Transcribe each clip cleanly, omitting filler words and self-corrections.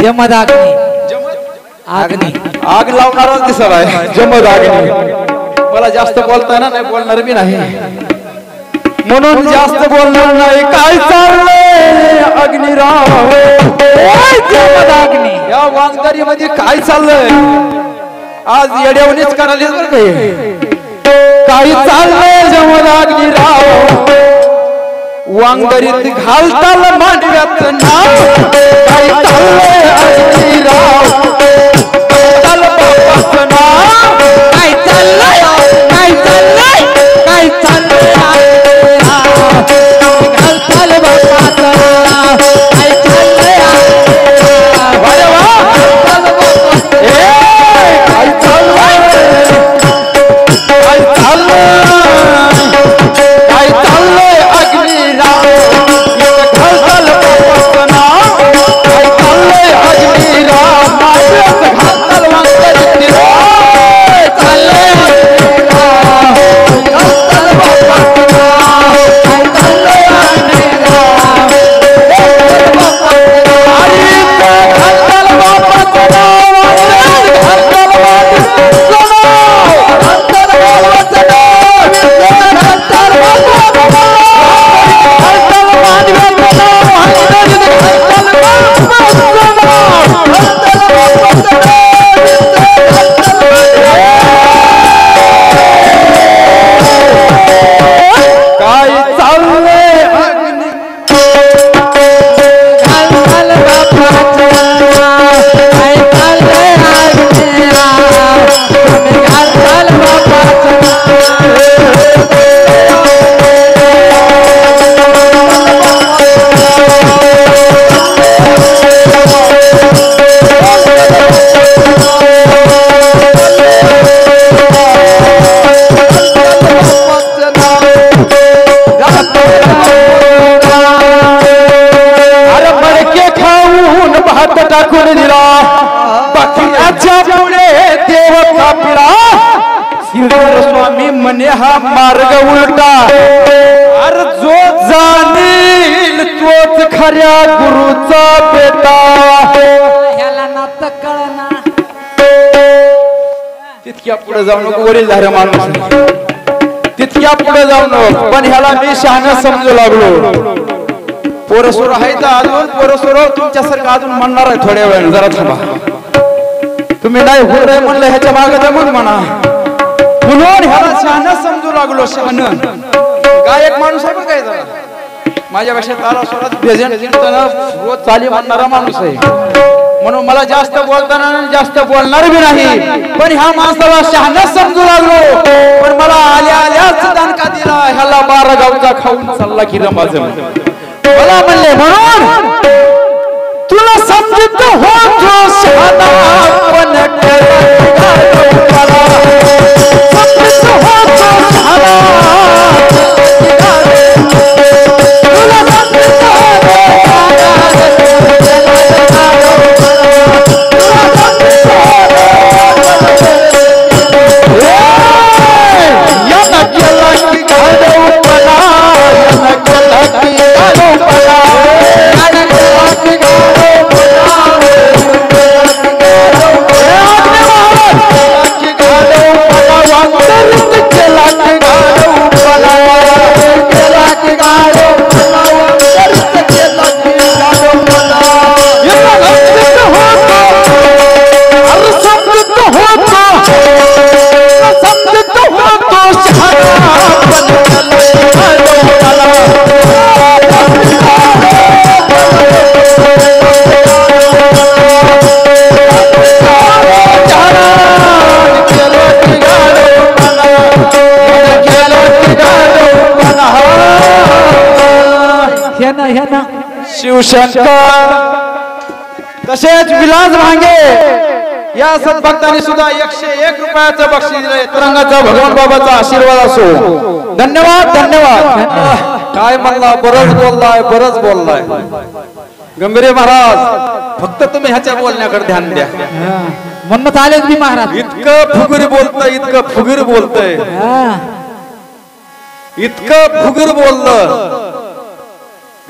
जमदग्नी आग्नी आग लावणारच दिसत आहे जमदग्नी। मला जास्त बोलता ना नाही बोलणार मी नाही म्हणून जास्त बोलणार नाही। काय चाललंय अग्निराव जमदग्नी या वांगरी मध्ये काय चाललंय आज येड्यावणीच करायला बरं काय चाललंय जमदग्नी राव वांगरीत घालताल मांडव्यात नाव काय चाललंय अग्निराव मार्ग उलटा अर जो जाणील तोच खऱ्या गुरुचा बेटा। ह्याला नात कळना तितक्या पुढे जाऊ नको वरील धारे माणूस तितक्या पुढे जाऊ नको पण ह्याला मी शहाणा समजू लागलो। पोरसोर आहे तर अजून पोरसोर तुमच्यासारखं अजून म्हणणार आहे थोड्या वेळ जरा थांबा तुम्ही नाही होत रे म्हणलं ह्याच्या मागे मग म्हणा म्हणून ह्याला शहाणा समजू लागलो शहाणा। गायक माणूस आहे पण काय झाला माझ्यापेक्षा तारा स्वरात प्रेझेंट कीर्तन रोज चाली म्हणणारा माणूस आहे म्हणून मला जास्त बोलताना जास्त बोलणार बी नाही पण ह्या माणसाला शहाणा समजू लागलो। पण मला आल्या आल्याच दणका दिला ह्याला बारा गावचा खाऊन चालला की रमाज मला म्हणले म्हणून तुला समजत हो जो शहाणा पण शिवशंकर तसेच विलास भांगे या सद्भक्तांनी सुद्धा 101 रुपयाचं बक्षीस दिले तरंगाचा भगवान बाबाचा आशीर्वाद असो। धन्यवाद धन्यवाद काय म्हणला बरंच बोललाय गंभीरे महाराज फक्त तुम्ही ह्याच्या बोलण्याकडे ध्यान द्या म्हणत आलेच मी महाराज इतकं फुगीर बोललं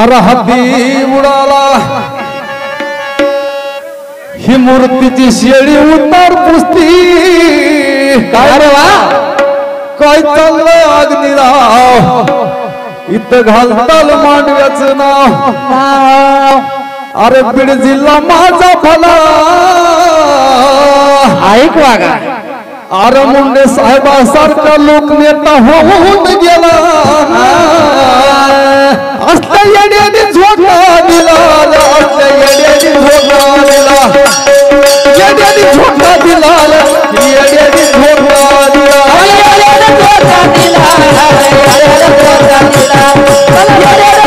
अरे हत्ती उडाला ही मूर्तीची शेळी उतार पुसती काय रे वा काय चाललंय अग्निराव इथं घालताल मांडव्याच नाव. अरे बीड जिल्हा माझा भला ऐक वागा अरे मुंडे साहेबासारखा लोकनेता होऊन गेला येड्याने झोका दिला येड्याने झोका दिला येड्याने झोका दिला येड्याने झोका दिला येड्याने झोका दिला येड्याने झोका दिला येड्याने झोका दिला येड्याने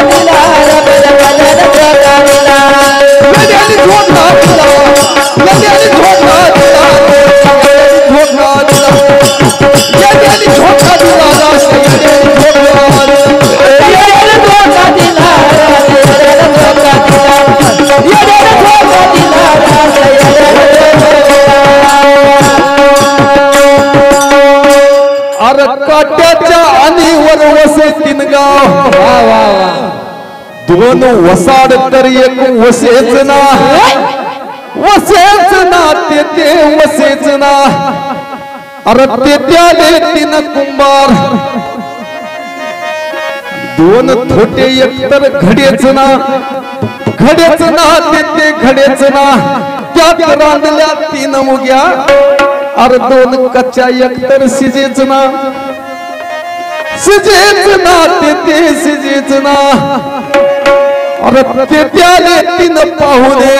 झोका दिला येड्याने झोका दिला येड्याने झोका दिला येड्याने झोका दिला काट्याच्या आणीवर वसे तीन गाव दोन वसाड तर एक वसेच ना वसेच ना ते वसेच ना. अरे तेत्याले तीन कुंभार दोन थोटे एक तर घडेच ना घडेच ना ते घडेच ना त्यात रांधल्या तीन मुग्या अरे दोन कच्च्या एक तर शिजेच ना सिजेच ना ते सिजेच ना. अरे त्याले तीन पाहुणे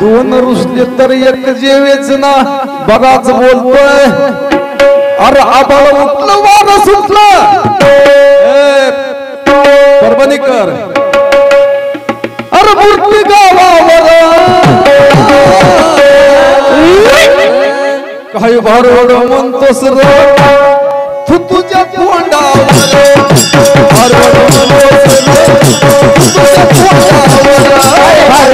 दोन रुसले तर एक जेवेच ना बघाच बोलतोय. अरे आबाळ उठलं वार सुटलं परभणी कर अरे मूर्ती गावावर काही भरवड म्हणतोस रे तुझ्या तोंडावर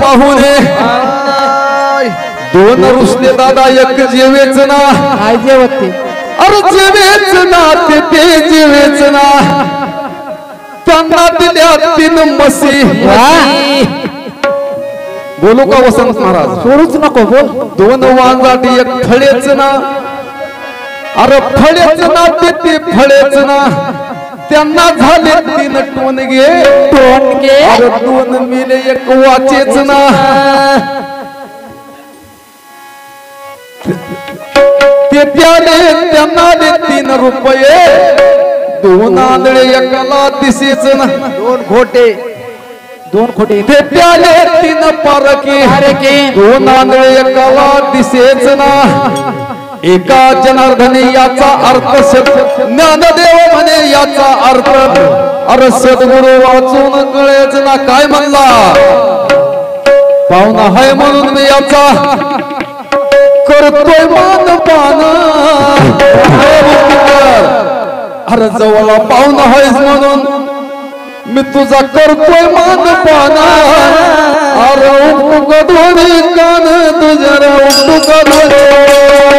पाहुणे दोन रुसले दादा एक जेवेच ना अरे जेवेच ना ते जेवेच ना त्यांना दिल्या तीन मसी बोलू का वसंत महाराज सोडूच नको बोल. दोन वांजाट एक फळेच ना अरे फळेच ना ते फळेच ना त्यांना झाले तीन टोनगे टोनगे अरे दोन मिले एक वाचेच ना. ते त्याने त्यांना दे 3 रुपये दोन आंधळे एकाला दिसेच ना दोन खोटे ते त्याने 3 पारके दोन आंधळे एकाला दिसेच ना. एका जनार्दने याचा अर्थ ज्ञानदेव म्हणे याचा अर्थ अरे सद्गुरू वाचून कळेच ना काय म्हणला पाहुणा हाय म्हणून मी याचा करतोय मान पान. अर्जवला पाहुणा आहेस म्हणून मी तुझा करतोय मान पाना अरे उपगडोरी कान तुझ्या रे उपगडोरी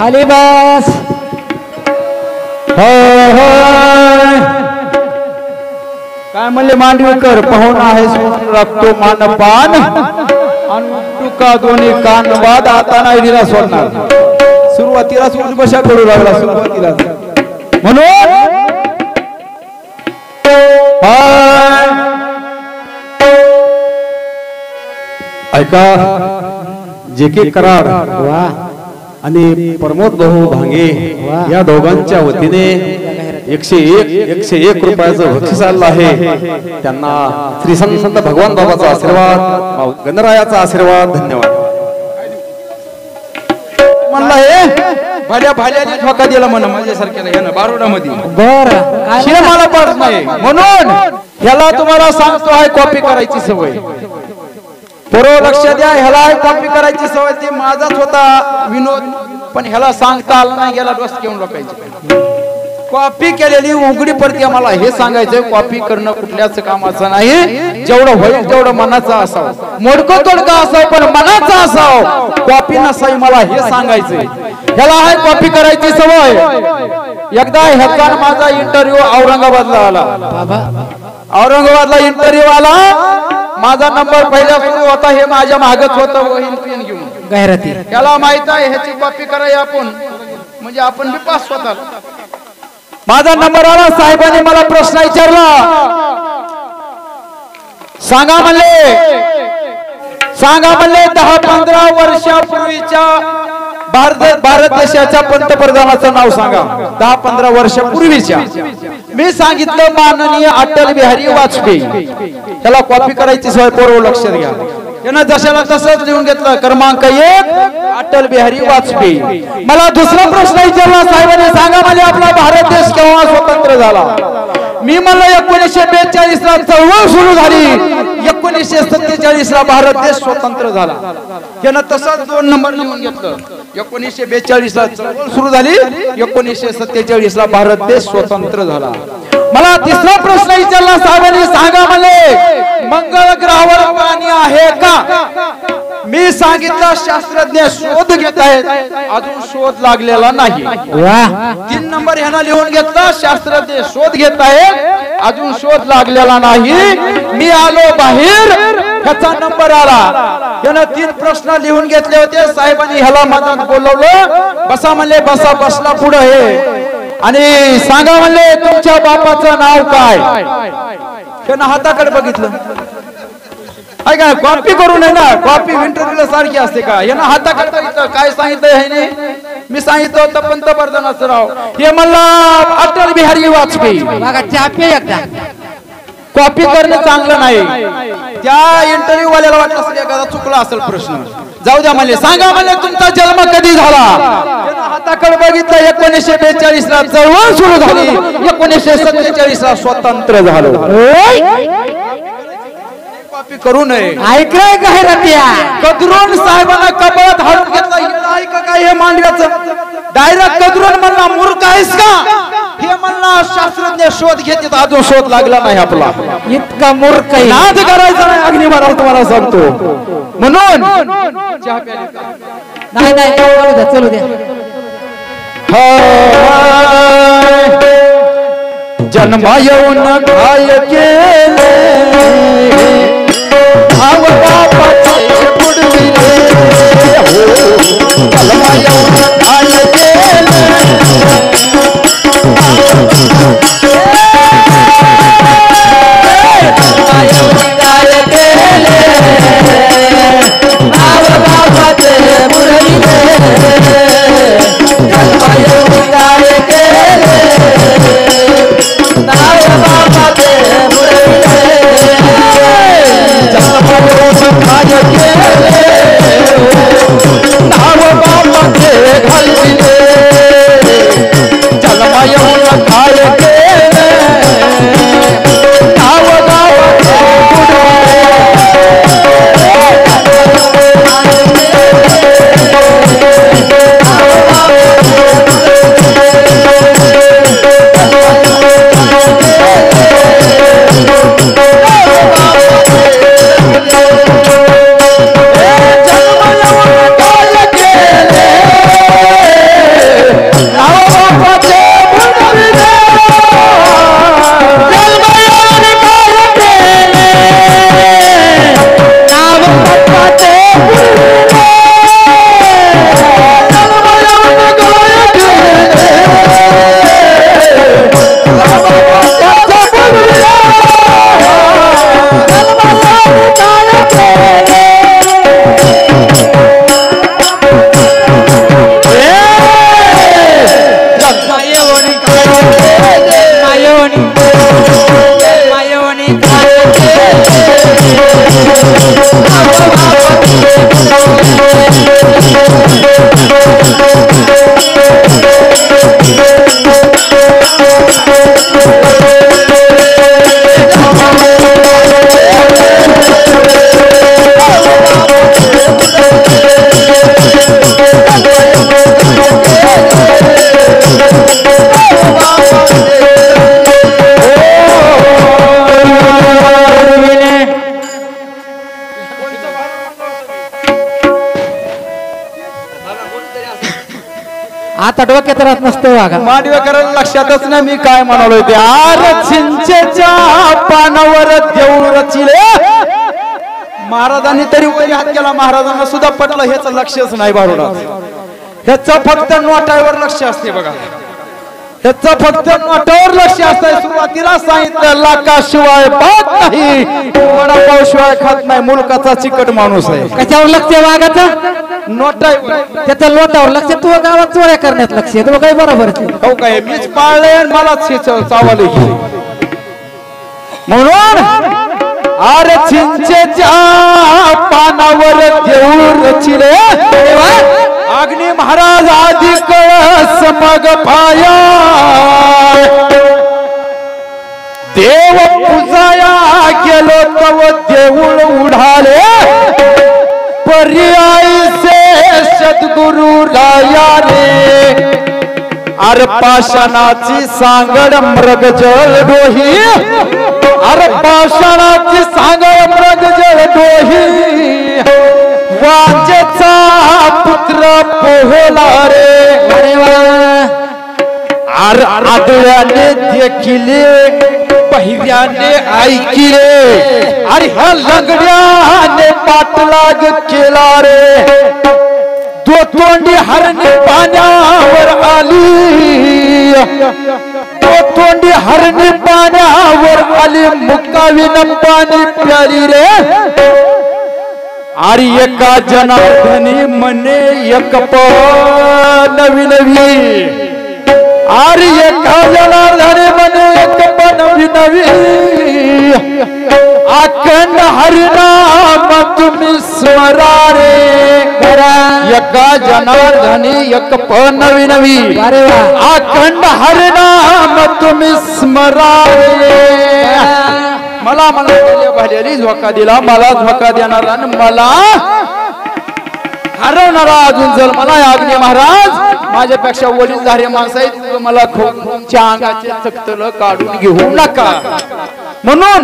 खाली बस काय म्हणले मांडवीकर पाहुणा आहे सोडून राखतो मानपान अनुटुका दोन्ही कान वाद आता नाही दिला सोडणार सुरुवातीला उद्घोषा करू लागला सुरुवातीला म्हणून ऐका जे के कराड वा आणि प्रमोद भाऊ भांगे या दोघांच्या वतीने 101 रुपयाचं बक्षीस आलं आहे त्यांना श्री संत भगवान बाबाचा आशीर्वाद गणरायाचा आशीर्वाद धन्यवाद भाड्या भाड्याने ठोका दिला म्हणा माझ्यासारख्याला यानं बारोडामध्ये बरं शिला मला पडत नाही म्हणून ह्याला तुम्हाला सांगतो आहे कॉपी करायची सवय पोरो लक्ष द्या ह्याला कॉपी करायची सवय ते माझाच होता विनोद पण ह्याला सांगता आलं नाही गेला डोस घेऊन लोकायची कॉपी केलेली उघडी पडते मला हे सांगायचं कॉपी करणं कुठल्याच कामाचं नाही जेवढं होईल तेवढं मनाचा असावं मोडकं तोडकं असावं पण मनाचा असावं कॉपी नसावी मला हे सांगायचं ह्याला आहे कॉपी करायची सवय एकदा ह्याचा माझा इंटरव्ह्यू औरंगाबादला आला औरंगाबादला इंटरव्ह्यू आला माझा नंबर पहिला सुरू होता हे माझ्या मागच होतं घेऊन गैरती त्याला माहित आहे ह्याची कॉपी करायला आपण म्हणजे आपण बी पास स्वतः माझा नंबर आला साहेबांनी मला प्रश्न विचारला सांगा म्हणले 10-15 वर्षापूर्वीच्या भारत देशाच्या पंतप्रधानाचं नाव सांगा 10-15 वर्षापूर्वीच्या मी सांगितलं माननीय अटल बिहारी वाजपेयी त्याला कॉपी करायची सवय पूर्व लक्षात घ्या त्यानं जशाला तसंच लिहून घेतलं क्रमांक 1 अटल बिहारी वाजपेयी मला दुसरा प्रश्न विचारला साहेबांनी सांगा म्हणजे आपला भारत देश केव्हा स्वतंत्र झाला मी म्हणलं 1942 ला चळवळ सुरू झाली 1947 ला भारत देश स्वतंत्र झाला त्यानं तसंच 2 नंबर लिहून घेतलं 1942 ला चळवळ सुरू झाली 1947 ला भारत देश स्वतंत्र झाला मला तिसरा प्रश्न विचारला साहेबांनी सांगा मला मंगळ ग्रहावर पाणी आहे का मी सांगितलं शास्त्रज्ञ शोध घेत आहेत अजून शोध लागलेला नाही 3 नंबर ह्यानं लिहून घेतला शास्त्रज्ञ शोध घेत आहेत अजून शोध लागलेला नाही मी आलो बाहेर ह्याचा नंबर आला त्यानं 3 प्रश्न लिहून घेतले होते साहेबांनी ह्याला मनात बोलवलं बसा म्हणले बसा बसला पुढे हे आणि सांगा म्हणले तुमच्या बापाचं नाव काय त्यानं हाताकडे बघितलं ऐका कॉपी करू नये ना कॉपी इंटरव्ह्यूला सारखी असते का यांना हाताकडे काय सांगितलं ह्याने मी सांगितलं होतं पंतप्रधानाचं नाव हे मला अटल बिहारी वाजपेयी कॉपी करणं चांगलं नाही त्या इंटरव्ह्यू वाल्याला वाटलं असेल एखादा चुकला असेल प्रश्न जाऊ द्या म्हणले सांगा म्हणले तुमचा जन्म कधी झाला हाताकडे बघितलं 1942 ला चळवळ सुरू झाली 1947 ला स्वतंत्र झालो करू नये ऐकलंय काय रत्या कदरून साहेबांना कपाळात हाडून घेतला ऐका काय हे मांडव्याचं डायरेक्ट कदरून म्हणला मूर्ख आहेस का हे म्हणला शास्त्रज्ञ शोध घेतात अजून शोध लागला नाही आपला इतका मूर्ख नाद करायचा नाही अग्निमारावर तुम्हाला सांगतो म्हणून नाही नाही चलू द्या जन्मा येऊन काय केले आव बापाचे पुढविले हो कलमा येऊन काय केले आव बापाचे पुढविले आता डोक्यात राहत नसतो वागा मांडवेकरांना लक्षातच नाही मी काय म्हणालो होते. आर चिंचेच्या पानावर देऊ रचिले महाराजांनी तरी वरी हात केला महाराजांना सुद्धा पटलं हेच लक्षच नाही बारोडा हेच फक्त नोटावर लक्ष असते बघा हेच फक्त नोटावर लक्ष असते. सुरुवातीला सांगितलं लाकाशिवाय बात नाही वडापाव शिवाय खात नाही मुलकाचा चिकट माणूस आहे कशावर लक्ष वागाचं नोटावर त्याच्या लोटावर लक्ष तू गावात चोऱ्या करण्यात लक्ष आहे तो काय बरोबर हो काय मीच पाळले आणि मलाच चावले म्हणून अरे चिंचेच्या पानावर देऊळ रचिले अग्नि महाराज आधी कळस मग पाया देव पूजाया गेलो तव देऊळ उडाले पर्यायसे सद्गुरु राया रे अरे पाषाणाची सांगड मृग जल डोही अरे पाषाणाची सांगड मृग जल डोही वाजेचा पुत्र पोहला रे अरे आदळ्याने देखिले पहिल्याने ऐकिले अरे ह्या लंगड्याने पाठलाग केला रे तो तोंडी हरणी पाण्यावर आली तो तोंडी हरणी पाण्यावर आली मुक्काविन पाणी प्याली रे अरे एका जनार्दनी मने एक नवी नवी अरे एका जनार्दनी मने एक नवी नवी अखंड हरिनाम तुम्ही स्वरा रे एका जनार्दनी एक नवी नवी अखंड हरिनाम तुम्ही स्मरा रे मला मला भलेली धोका दिला मला धोका देणारा मला हरवणारा अजून जर मला अग्नि महाराज माझ्यापेक्षा वडील झाले माणसं आहेत मला खूपच्या अंगाचे चकतल काढून घेऊ नका. म्हणून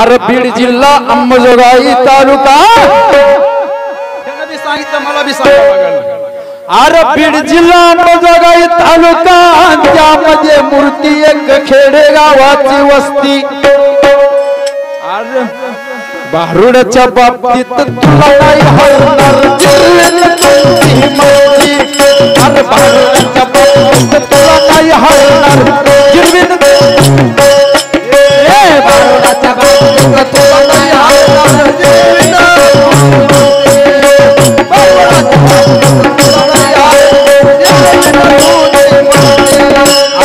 अरे बीड जिल्हा अंबाजोगाई तालुका सांगितलं मला बी सांगा अरे बीड जिल्हा अंबाजोगाई तालुका त्यामध्ये मूर्ती एक खेडे गावाची वस्ती अरे बारूडच्या बाबतीत तुला नाही हरणार दिल माझी अरे बारूडच्या बाबतीत तुला नाही हरणार गिरवीन ए बारूडच्या बाबतीत तुला नाही हरणार गिरवीन बारूडच्या बाबतीत तुला नाही हरणार गिरवीन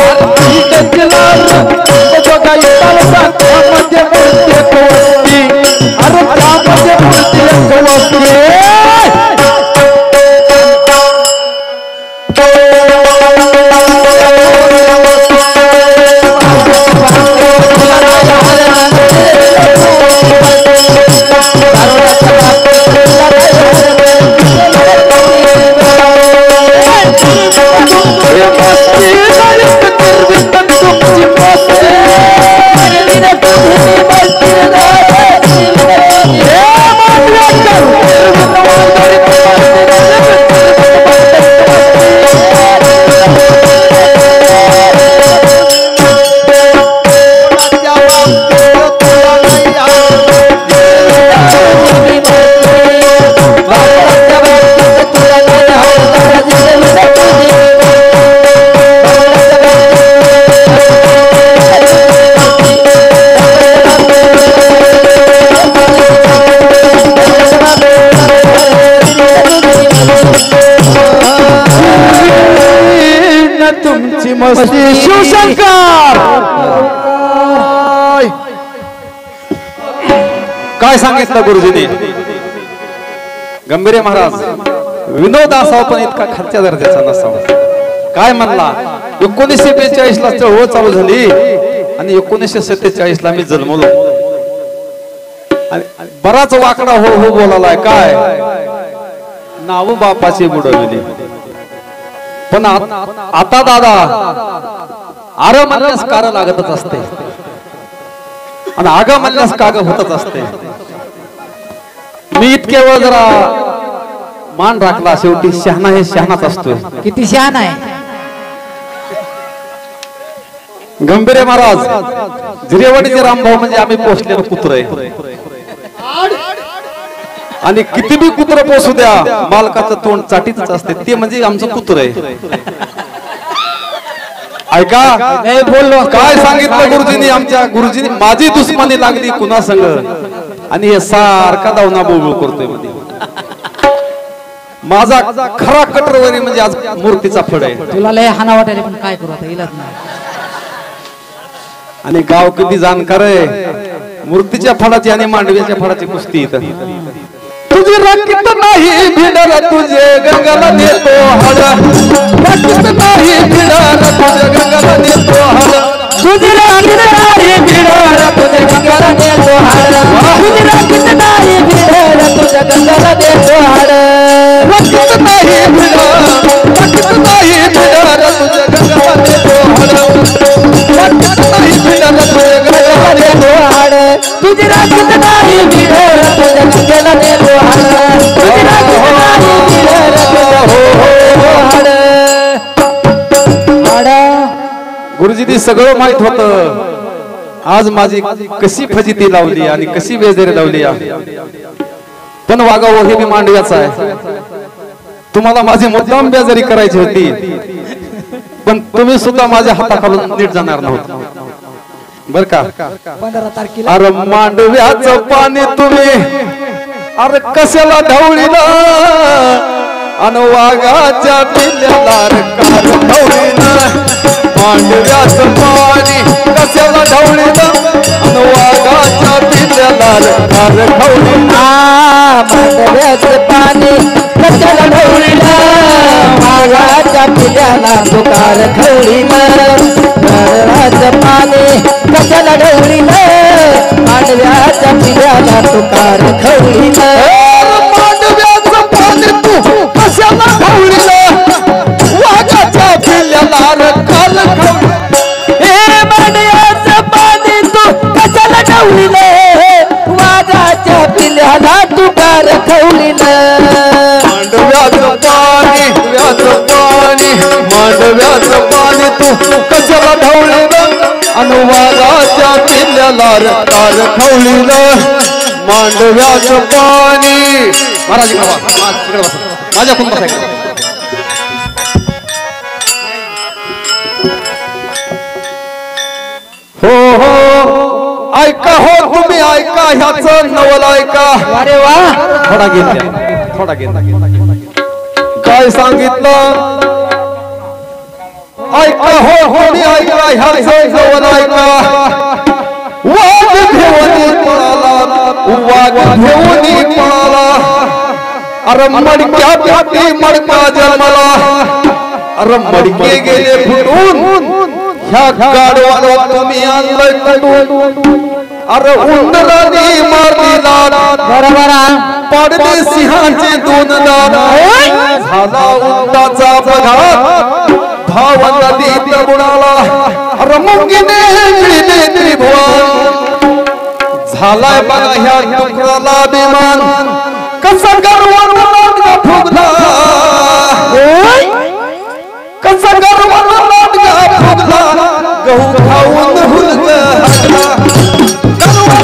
आरती कचला जोगाई तालुका मध्ये मूर्ती कोणती अरे त्यामध्ये मूर्ती शिवशंकर काय सांगितलं गुरुजीने गंभीरे महाराज विनोद असावा पण इतका खर्चा दर्जाचा नसावा काय म्हणला 1942 ला चळवळ चालू झाली आणि 1947 ला मी जन्मलो बराच वाकडा हो हो बोलालाय काय नाव बापाची बुडवली पण आता दादा आरं म्हणण्यास कार लागतच असते आणि आगं म्हणण्यास काग होतच असते. मी इतके वेळ जरा मान राखला शेवटी शहाणा हे शहाणाच असतोय किती शहाणा आहे गंभीरे महाराज झिरेवाडीचे रामभाऊ म्हणजे आम्ही पोसलेलं कुत्र आणि किती बी कुत्र पोसू द्या मालकाचं तोंड चाटीतच असते ते म्हणजे आमचं कुत्र आहे. ऐका काय सांगितलं गुरुजींनी आमच्या गुरुजींनी माझी दुश्मनी लागली कुणा संग आणि हे सारखा दावना बोबळ करतोय मध्ये माझा खरा कटरवरी म्हणजे आज मूर्तीचा फड आहे. तुला लय हाना वाटले पण काय करू आता इलाज नाही. आणि गाव किती जाणकार आहे मूर्तीच्या फळाची आणि मांडव्याच्या फळाची कुस्ती. तुझे रक्त नाही भिडला तुझे गंगाला नेतो हळ रक्त नाही भिडला तुझे गंगाला नेतो हळ तुझे रक्त नाही भिडला तुझे गंगाला नेतो हळ तुझे रक्त नाही भिडला तुझे गंगाला नेतो हळ रक्त नाही भिडला रक्त नाही भिडला तुझे गंगाला नेतो हळ तुझे रक्त नाही भिडला तुझ्या गंगाला नेतो हळ तुझे रक्त नाही भिडला तुझ्या हळ. गुरुजींनी सगळं माहित होतं आज माझी कशी फजिती लावली आणि कशी बेजारी लावली पण वागावं हे मी मांडव्याचं आहे. तुम्हाला माझी मुद्दाम बेजारी करायची होती पण तुम्ही सुद्धा माझ्या हाताखालून नीट जाणार नव्हतं बर का. अरे मांडव्याचं पाणी तुम्ही अरे कशाला ढवळीला अन वाघाच्या पिल्ल्याला रकार ढवळीला मांडव्याचं पाणी कशाला ढवळीला अन वाघाच्या पिल्ल्याला रकार ढवळीला मांडव्याचं पाणी कशाला ढवळीला वाघाच्या पिल्ल्याला रकार ढवळीला कशाला ढवळीला मांडव्याच्या पिल्याला तुकार ढवळीला मांडव्याचं पाणी तू कशाला ढवळीला वाघाच्या पिल्याला रकार ढवळीला मांडव्याचं पाणी तू कशाला ढवळीला वाघाच्या पिल्याला तुकार ढवळीला मांडव्याचं पाणी मांडव्याचं पाणी तू कशाला ढवळीला अनुवादाच्या पिल्ल्याला रकार ढवळीला मांडव्याचं पाणी महाराज माझ्या कुंभ हो हो ऐका हो तुम्ही ऐका ह्याच नवल ऐका. अरे वा थोडा घेतला थोडा घेतला काय सांगितलं ऐका हो होणी ऐका ह्याच नवल ऐका वाघ घेऊनी पळाला वाघ घेऊनी पळाला अरे मडक्या पोटी मडका जन्मला अरे मडके गेले फुटून ह्या गाढवाला तुम्ही आणलंय कटून अरे उंदराने मारली लाट बरोबर पाडली सिंहाचे दोन दात झाला उंटाचा पगार भावन दीत गुणाला अरे मुंगीने मिळले त्रिभुवन झालाय बघा ह्या डुकराला अभिमान कसा गर्वान लाटका फुगला कसा गर्वान लाटका फुगला गहू खाऊन हुलग हटला गर्वान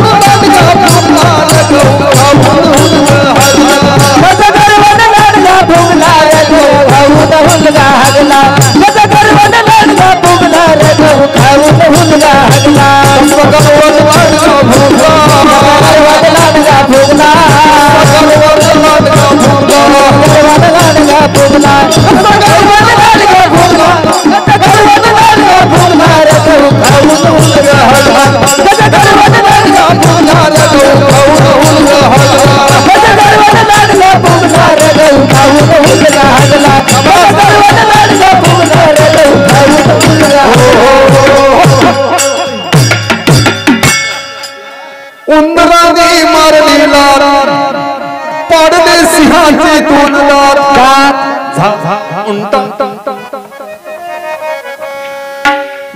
लाटका फुगला गहू खाऊन हुलग हटला कसा गर्वान लाटका फुगला गहू खाऊन हुलग हटला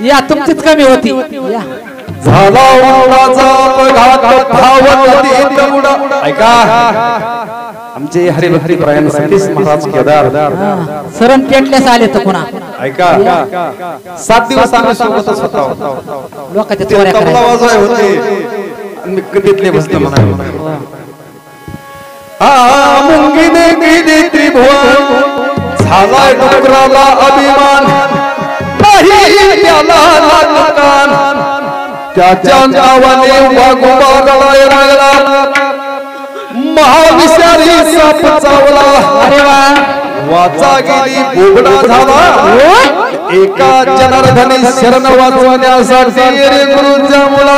या तुमचीच कमी होती झाला उंटाचा अपघात भावंती दगुडा ऐका आमचे हरिभक्ती प्रायण सतीश महाराज केदार सरन पेटल्यास आले तर कोणा ऐका 7 दिवस आम्ही सोबतच होतो लोकांच्या चोऱ्या करायला वाजवाय होते आणि गदीतले बसले म्हणाले आ मुंगीने गीदी त्रिभुवन झाला डुकराला अभिमान नाही त्याला लालकान त्याच्या नावाने वागोबा गळाय लागला महाविषारी साप चावला वाचा गेली बोगडा झाला एका जनार्दने शरण वाचवण्यासाठी रे गुरुच्या मुला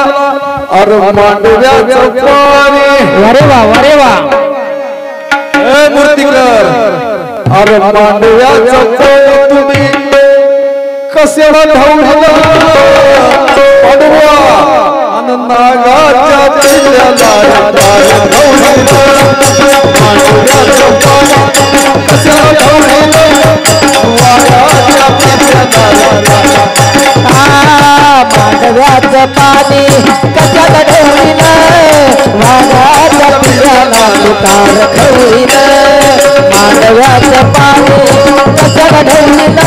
अरे मांडव्याचं पाणी अरे वा ए मूर्तिकर अरे मांडव्याचं पाणी तुम्ही कसे धावला नागाच्या पिल्लाला मांडव्याचं पाणी कशा धावले वाऱ्याच्या पिल्लाला मांडव्याचं पाणी कशा धावले वाऱ्याच्या पिल्लाला उतार ठेवले मांडव्याचं पाणी कशा धावले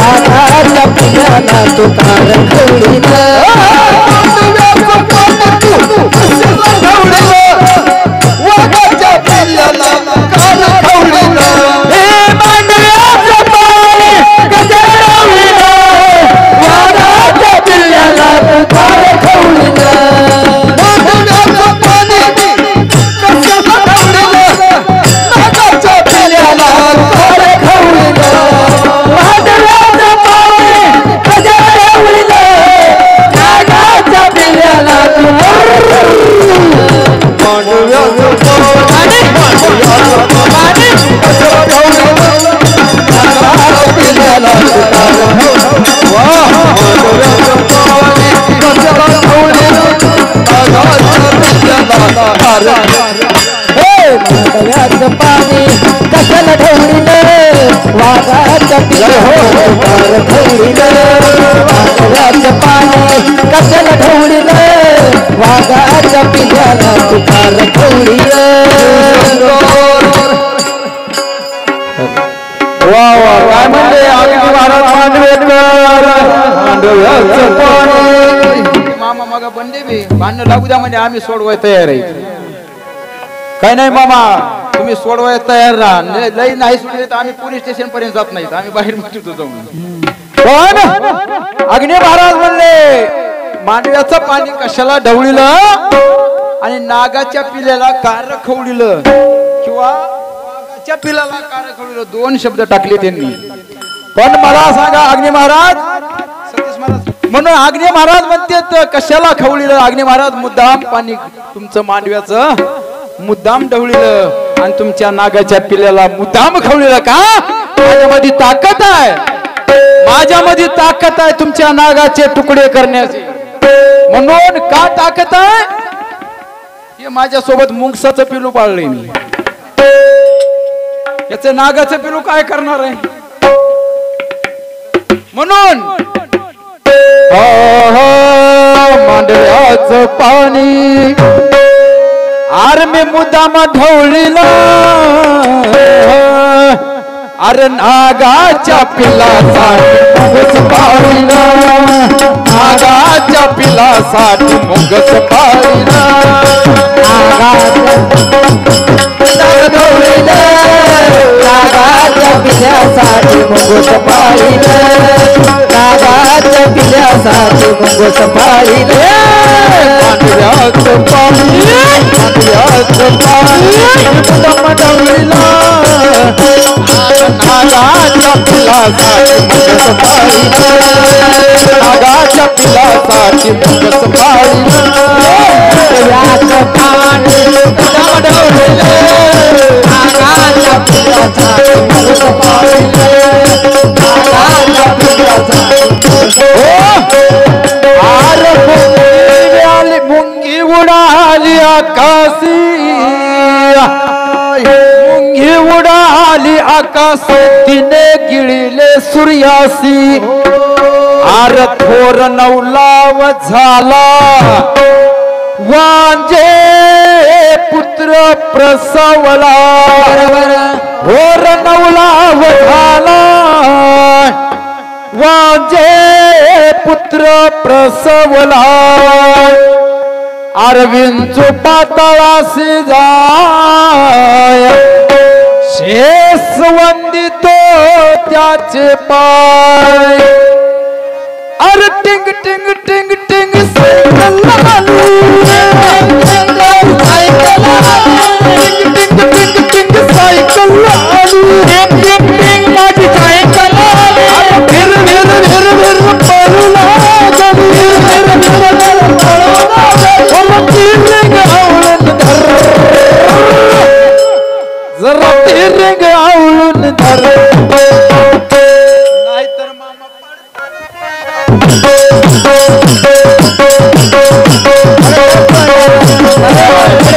वाऱ्याच्या पिल्लाला उतार ठेवले मामा मगा बंडे भी भांडण लागू द्या म्हणजे आम्ही सोडवाय तयार आहे काय नाही मामा तुम्ही सोडवाय तयार राहा लई नाही सुटले तर आम्ही पोलीस स्टेशन पर्यंत जात नाहीत आम्ही बाहेर मिटतो जाऊन पण अग्नि महाराज म्हणले मांडव्याचं पाणी कशाला ढवळीलं आणि नागाच्या पिल्याला कार खवळीलं किंवा वाघाच्या पिल्याला कार खवळीलं दोन शब्द टाकले त्यांनी पण मला सांगा अग्नि महाराज म्हणून आग्ने महाराज म्हणते कशाला खवळीलं आग्ने महाराज मुद्दाम पाणी तुमचं मांडव्याचं मुद्दाम ढवळीलं आणि तुमच्या नागाच्या पिल्याला मुद्दाम खवळीलं का माझ्यामध्ये ताकद आहे माझ्यामध्ये ताकद आहे तुमच्या नागाचे तुकडे करण्याची म्हणून का ताकद आहे हे माझ्यासोबत मुंगसाचं पिलू पाळलंय मी याचं नागाचं पिलू काय करणार आहे म्हणून मांडव्याचं पाणी आर्मी मुद्दाम ढवळीलं अरे नागाच्या पिलासाठी मुंगस पाळीलं नागाच्या पिलासाठी मुंगस पाळीलं नागाच्या पिल्यासाठी मुंगस पाळीलं नागाच्या पिल्यासाठी मुंगस पाळीलं मांडव्याचं पाणी मांडव्याचं पाणी मुद्दाम ढवळीलं नागाच्या पिल्यासाठी मुंगस पाळीलं नागाच्या पिल्यासाठी मुंगस पाळीलं मांडव्याचं पाणी मुद्दाम ढवळीलं मुंगी उड़ाली आकाशी मुंगी उड़ाली आकाशी तिने गिळले सूर्यासी आर थोर नवलाव झाला वांजे पुत्र प्रसवला होर नवला वठाला वाजे पुत्र प्रसवला अरविंद पाताळासी जाय शेष वंदितो त्याचे पाय अर टिंग टिंग टिंग टिंग से ह्याला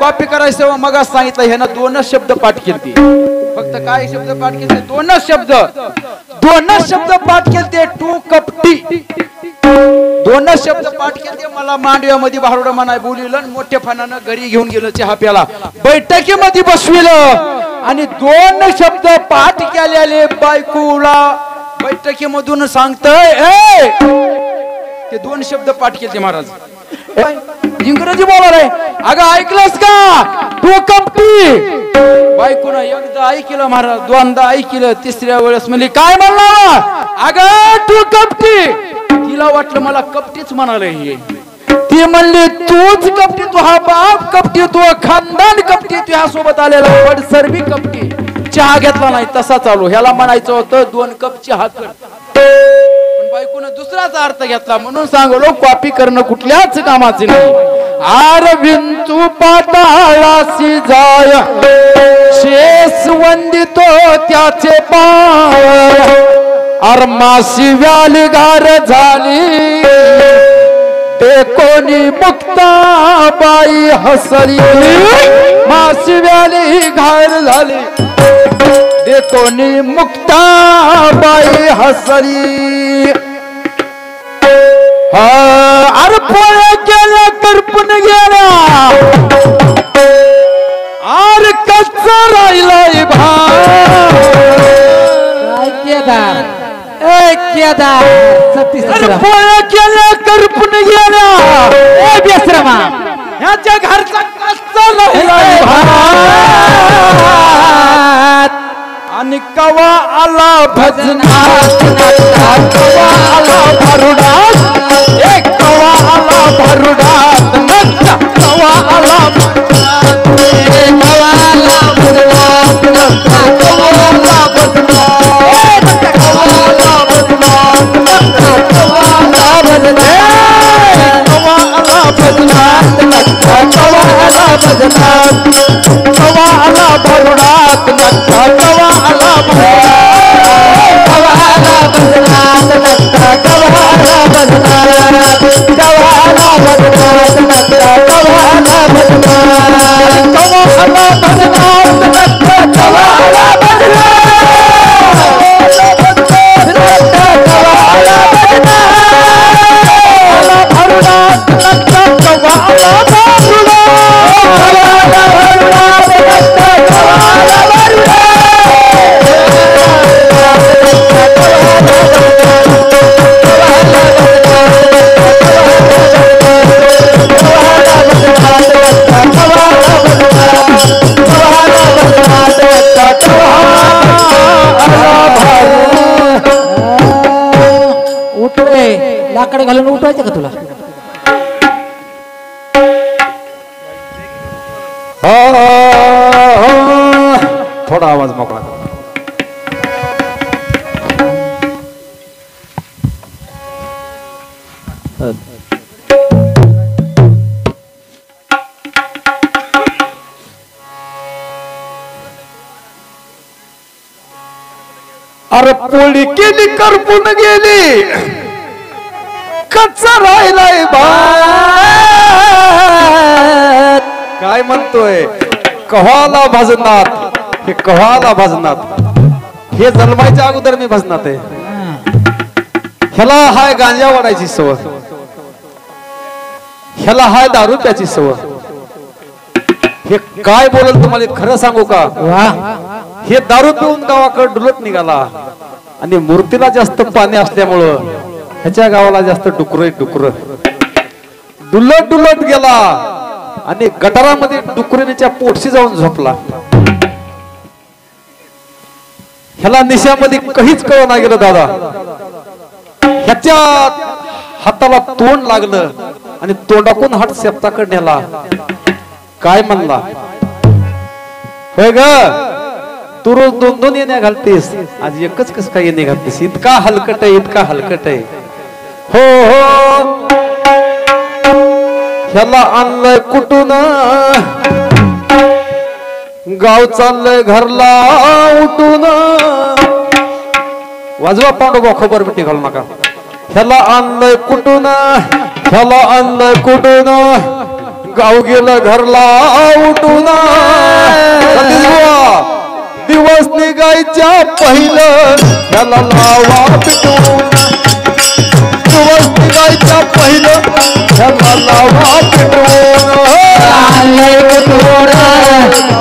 कॉपी करायचं मग सांगितलं ह्यानं दोनच शब्द पाठ केले फक्त काय शब्द पाठ केले दोनच शब्द पाठ केले टू कप टी दोनच शब्द पाठ केले मला मांडव्यामध्ये भारुड मनाय बोलिवलं मोठेपणानं घरी घेऊन गेलो चहा प्याला बैठकीमध्ये बसविलं आणि दोन शब्द पाठ केलेले बायकोला बैठकीमधून सांगतय ए ते दोन शब्द पाठ केले महाराज इंग्रजी बोला रे अगं ऐकलंस का तू कपटी बायकोनं एकदा ऐकलं महाराज दोनदा ऐकलं तिसऱ्या वेळेस म्हणली काय म्हणला अगं तू कपटी तिला वाटलं मला कपटीच म्हणाले हे ती म्हणली तूच कपटी तू हा बाप कपटी तू खानदान कपटी तुझ्या सोबत आलेला पडसर बी कपटी चहा घेतला नाही तसा चालू ह्याला म्हणायचं होतं दोन कप चहा पण बायकोनं दुसराचा अर्थ घेतला म्हणून सांगलो कॉपी करणं कुठल्याच कामाचं नाही अरविंदू पाताळासी जाय शेष वंदितो त्याचे पाय अरमासी व्यालगार झाली ते कोणी मुक्ताबाई हसली मासी व्यालगार झाली ते कोणी मुक्ताबाई हसली अरे पोळ्या केल्या करपून गेला अरे कच्चा राहिलाय भाई केदार ए केदार अरे पोळ्या केल्या करपून गेला ए बेसरमा ह्याच्या घरचा कच्चा राहिलाय भाई आणि कवा आला भजना कवा आला भरुडा एक कवा आला भरुडा कवा आला कवा आला भरुडा कवा आला भजना कवा आला भजना कवा आला भजना कवा आला भजना कवा आला भजना कवा आला भरुडा कवा लाकड घालून उठवायचं का तुला थोड़ा आवाज मोकळा अरे पोळी केली करपून गेली कच्चा राहिलाय भात. काय म्हणतोय कव्हाला भजनात हे कव्हाला भजनात हे जन्मायच्या अगोदर मी भजनात आहे. ह्याला हाय गांजा वाढायची सवय ह्याला हाय दारू प्यायची सवय. हे काय बोलल तुम्हाला खरं सांगू का हे दारू पिऊन गावाकडे डुलत निघाला आणि मूर्तीला जास्त पाणी असल्यामुळं ह्याच्या गावाला जास्त डुकर डुकर डुलत डुलत गेला आणि गटारामध्ये डुकरीच्या पोटशी जाऊन झोपला. ह्याला निशामध्ये काहीच कळना गेलं दादा. ह्याच्या हाताला तोंड लागलं आणि तोंडाकून हात शेपटाकडे नेला. काय म्हणला होय ग तू रोज दोन दोन येण्या घालतेस आज एकच कस काय येणे घालतेस इतका हलकट आहे इतका हलकट आहे. हो हो ह्याला आणलंय कुठून गाव चाललंय घरला उठून वाजवा पांडोबा खबर मिठी घालू नका. ह्याला आणलंय कुठून ह्याला आणलंय कुठून गाव गेलं घरला उठून दिवस निघायच्या पहिलं ह्याला लावा पिटून दिवस निघायच्या पहिलं ह्याला लावा पिटून आणलंय कुठून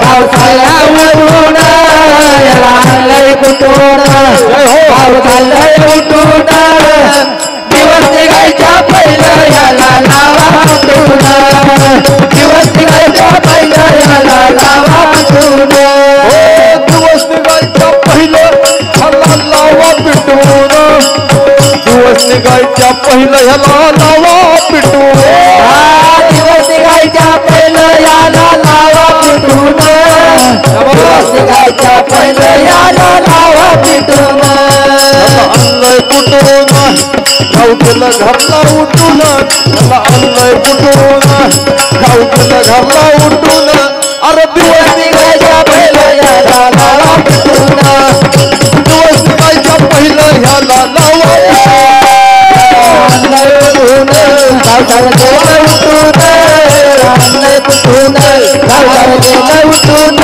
पावसाला उठून ह्याला आणलंय कुठून पावसाला उठून दिवस निघायच्या पहिलं ह्याला लावा पिटून दिवस निघायच्या पहिलं ह्याला लावा पिटून दिवस निघायच्या पहिलं ह्याला लावा पिटून दिवस निघायच्या पहिलं ह्याला लावा पिटून दिवस निघायच्या पहिलं ह्याला लावा पिटून दिवस निघायच्या पहिलं ह्याला लावा पिटून आणलंय कुठून गाव गेलं घरला उठून आणलंय कुठून गाव गेलं घरला उठून अरे दिवस निघायच्या पहिलं ह्याला लावा पिटून दिवस निघायच्या पहिलं ह्याला लावा आणलंय कुठून गाव गेलं उठून आणलंय कुठून गाव गेलं उठून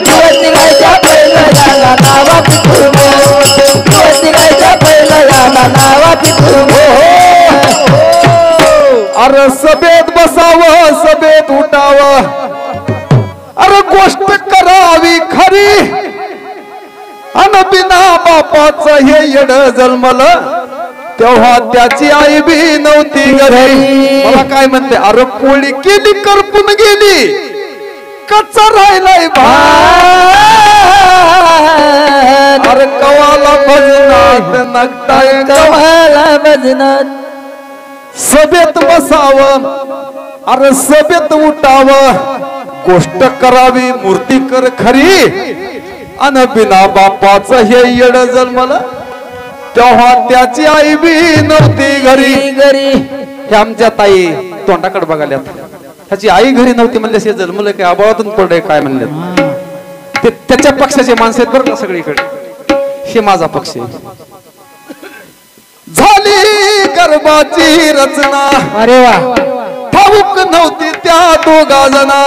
दिवस निघायच्या पहिलं ह्याला लावा पिटून दिवस निघायच्या पहिलं ह्याला लावा पिटून. अरे सभेत बसावं सभेत उठावं अरे गोष्ट करावी खरी अन बिना बापाचं हे येड जन्मलं तेव्हा त्याची आई बी नव्हती घरी. मला काय म्हणते अरे पोळी केली करपून गेली कच्चा राहिलाय भात. अरे कव्हाला भजनात नकटाय कव्हाला भजनात सभेत बसावं अरे सभेत उठावं गोष्ट करावी मूर्ती कर खरी अन बिना बापाचं हे येड जन्मलं तेव्हा त्याची आई बी नव्हती घरी. हे आमच्या ताई तोंडाकडे बघाल्या त्याची आई घरी नव्हती म्हणले हे जन्मलं काय आबाळातून पडलंय काय म्हणले ते त्याच्या पक्षाचे माणसं आहेत बरं का सगळीकडे. हे माझा पक्ष आहे. झाली गर्भाची रचना अरे वा ठाऊक नव्हती त्या दोघा जना.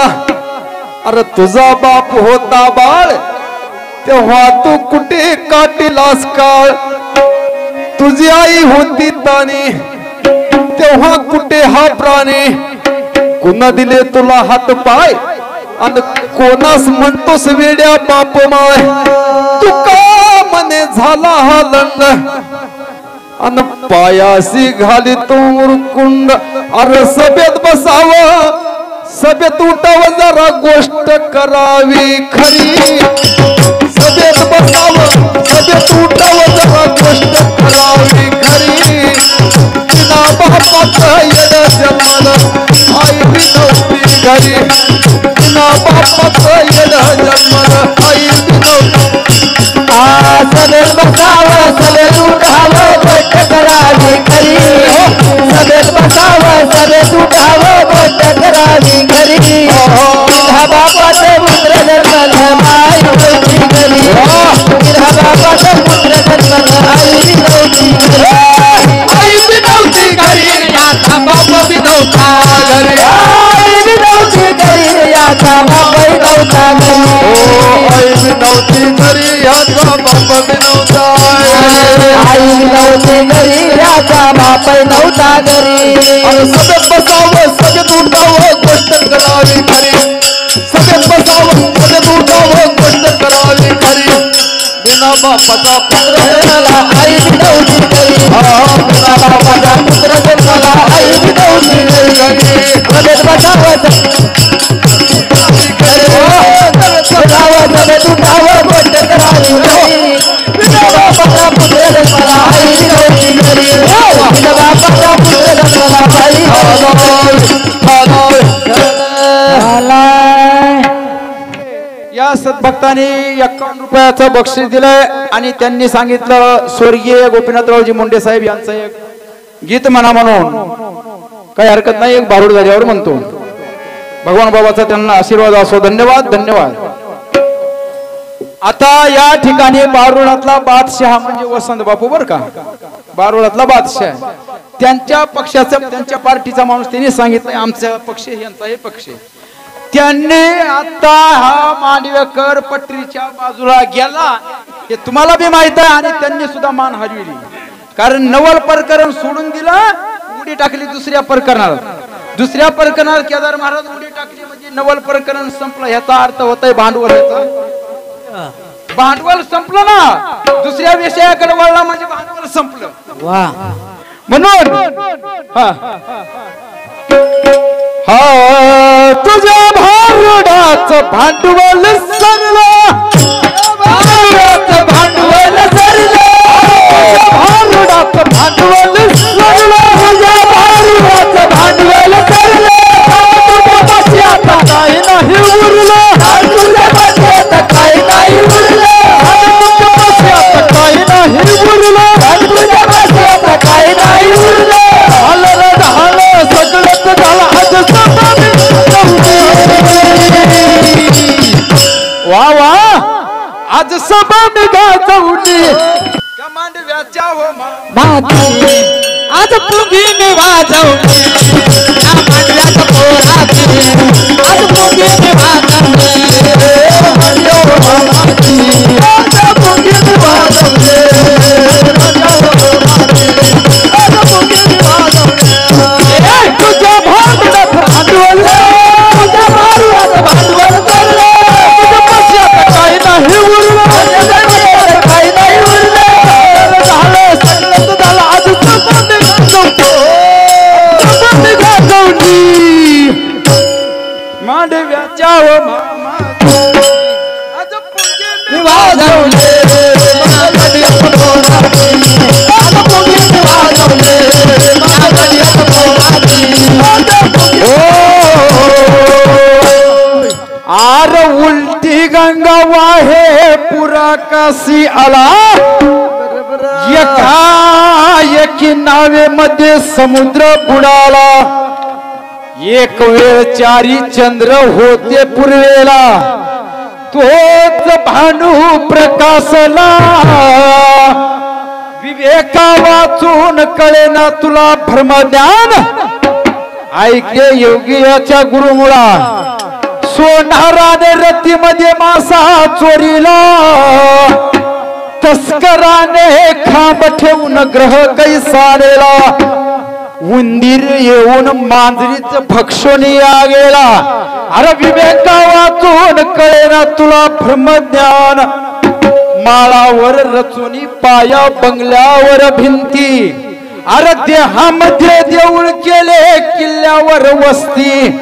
अरे तुझा बाप होता बाळ तेव्हा तू कुठे काटिलास काळ तुझी आई होती तानी तेव्हा कुठे हा प्राणी कोणा दिले तुला हात पाय आणि कोणास म्हणतोस वेड्या बाप माय तू का मने झाला हा लंड अन पायासी घाली तो मुरकुंड. अरे सभेत बसावं सभेत उठावं जरा गोष्ट करावी खरी सभेत बसावं सभेत उठावं जरा गोष्ट करावी खरी बिना बापाचं येड जन्मलं आई बी नव्हती घरी बिना बापाचं येड जन्मलं आई बी नव्हती. सभेत बसावं सभेत उठावं गोष्ट करावी खरी सभेत बसावं सभेत उठावं गोष्ट करावी खरी तुझ्या बापाचं पुत्र जन्मलं माय होती घरी तुझ्या बापाचं पुत्र आई नव्हते घरी राजा बाप नव्हता घरी, सगळे बसावं सगळे उठावं गोष्ट करावी खरी, सगळे बसावं सगळे उठावं गोष्ट करावी खरी, बिना बापाचा पुत्र जन्मला आई नव्हती घरी, बिना बापाचा पुत्र जन्मला आई नव्हती घरी, सगळे बसावं सगळे उठावं गोष्ट करावी खरी, बापाचा पुत्र जन्मला आई नव्हती घरी, बापाचा पुत्र जन्मला आई नव्हती. या सद्भक्तांनी 51 रुपयाचं बक्षीस दिलं आणि त्यांनी सांगितलं स्वर्गीय गोपीनाथरावजी मुंडे साहेब यांचं एक गीत म्हणा म्हणून, काही हरकत नाही एक बारूड झाल्यावर म्हणतो. भगवान बाबाचा त्यांना आशीर्वाद असो. धन्यवाद धन्यवाद. आता या ठिकाणी बारुळातला बादशाह म्हणजे वसंत बापू बर का, बारुळातला बादशाह, त्यांच्या पक्षाचा त्यांच्या पार्टीचा माणूस, त्यांनी सांगितलं आमचा पक्ष यांचा हे पक्ष. त्यांनी आता हा मांडवेकर पटरीच्या बाजूला गेला हे तुम्हाला बी माहित आहे, आणि त्यांनी सुद्धा मान हलविली, कारण नवल प्रकरण सोडून दिला, उडी टाकली दुसऱ्या प्रकरणाला, दुसऱ्या प्रकरणाला केदार महाराज उडी टाकली म्हणजे नवल प्रकरण संपलं. ह्याचा अर्थ होतोय भांडवल, भांडवल संपलं ना, दुसऱ्या विषयाकडे वळला म्हणजे भांडवल संपलं. म्हणून हा तुझ्या भारुडाचं भांडवल सरलं, भारुडाचं भांडवल सरलं, भारुडाचं भांडवल सरलं, तुझ्या भारुडाचं भांडवल सरलं, आता काही नाही उरलं, काही नाही उरलं, काही नाही उरलं, काही नाही उरलं, झालं झालं सगळंच झालं आज सब. वा वा आज सब गाजवली मांडव्याच्या भाती, आज तुम्ही मी वाजवली मांडव्यात पोराची, आज तुम्ही मी वाजवली सी आला एकाएकी नावे मध्ये समुद्र बुडाला, एक वेळ चारी चंद्र होते पूर्वेला, तोच भानू प्रकाशला, विवेका वाचून कळेना तुला भ्रमज्ञान, ऐके योगियाच्या गुरुमुळा, सोनाराने रती मध्ये मासा चोरीला, तस्कराने खांब ठेवून ग्रह कैसारेला, उंदीर येऊन मांजरीच भक्षणी आगेला, अरे विवेका वाचून कळेना तुला ब्रह्मज्ञान, माळावर रचुनी पाया बंगल्यावर भिंती, अरे देहामध्ये देऊळ केले किल्ल्यावर वस्ती,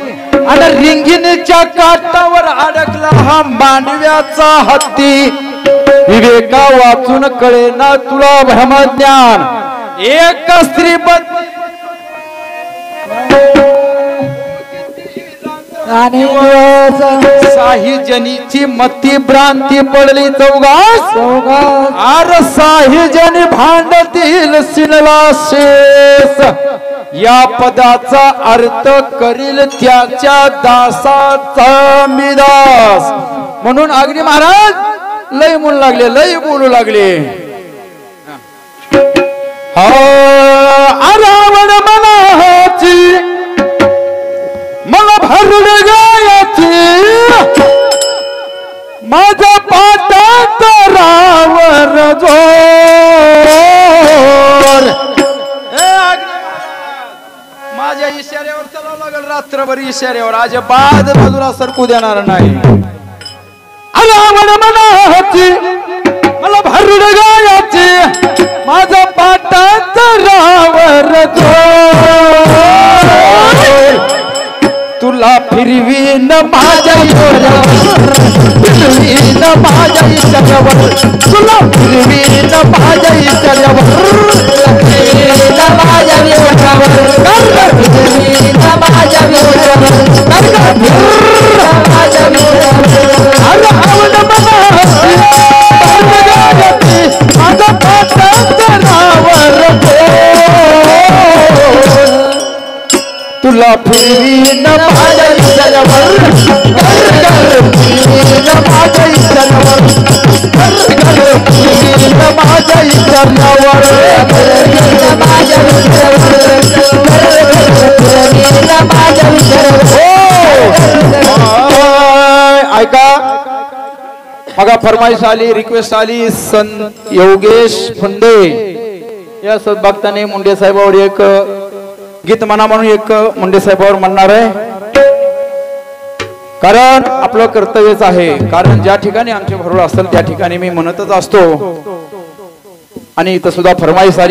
आणि रिंगीणीच्या काटावर अडकला हा मांडव्याचा हत्ती, विवेका वाचून कळेना तुला ब्रह्मज्ञान, एक स्त्री साही जनीची मती भ्रांती पडली चौगास, आर साही जनी भांडतील सिनला शेष, या पदाचा अर्थ करील त्याच्या दासाचा मी दास. म्हणून अग्नी महाराज लय म्हणू लागले, लय बोलू लागले. हा आरावण मनाची मला भरून गायची, माझ्या पाटात रावर इशाऱ्यावर चलावं लागेल रात्रभर इशाऱ्यावर, अजिबात बाजूला सरकू देणार नाही. मला भरड गायाची माझा पाटात रावर तुला फिरवीन माझ्या फिरवीन माझ्या इशाऱ्यावर तुला फिरवीन माझ्या इशाऱ्यावर तुला फिरवीन माझ्या इशाऱ्यावर माझ्या इशाऱ्यावर माझ्या इशाऱ्यावर. ऐका मगा फरमाईश आली, रिक्वेस्ट आली, संत योगेश फुंडे या सद्भक्ताने मुंडे साहेबावर एक गीत म्हणा म्हणून एक मुंडे साहेबावर म्हणणार आहे. कारण आपलं कर्तव्यच आहे, कारण ज्या ठिकाणी आमचे भरोळा असेल त्या ठिकाणी मी म्हणतच असतो. आणि इथं सुद्धा फरमाईश आली.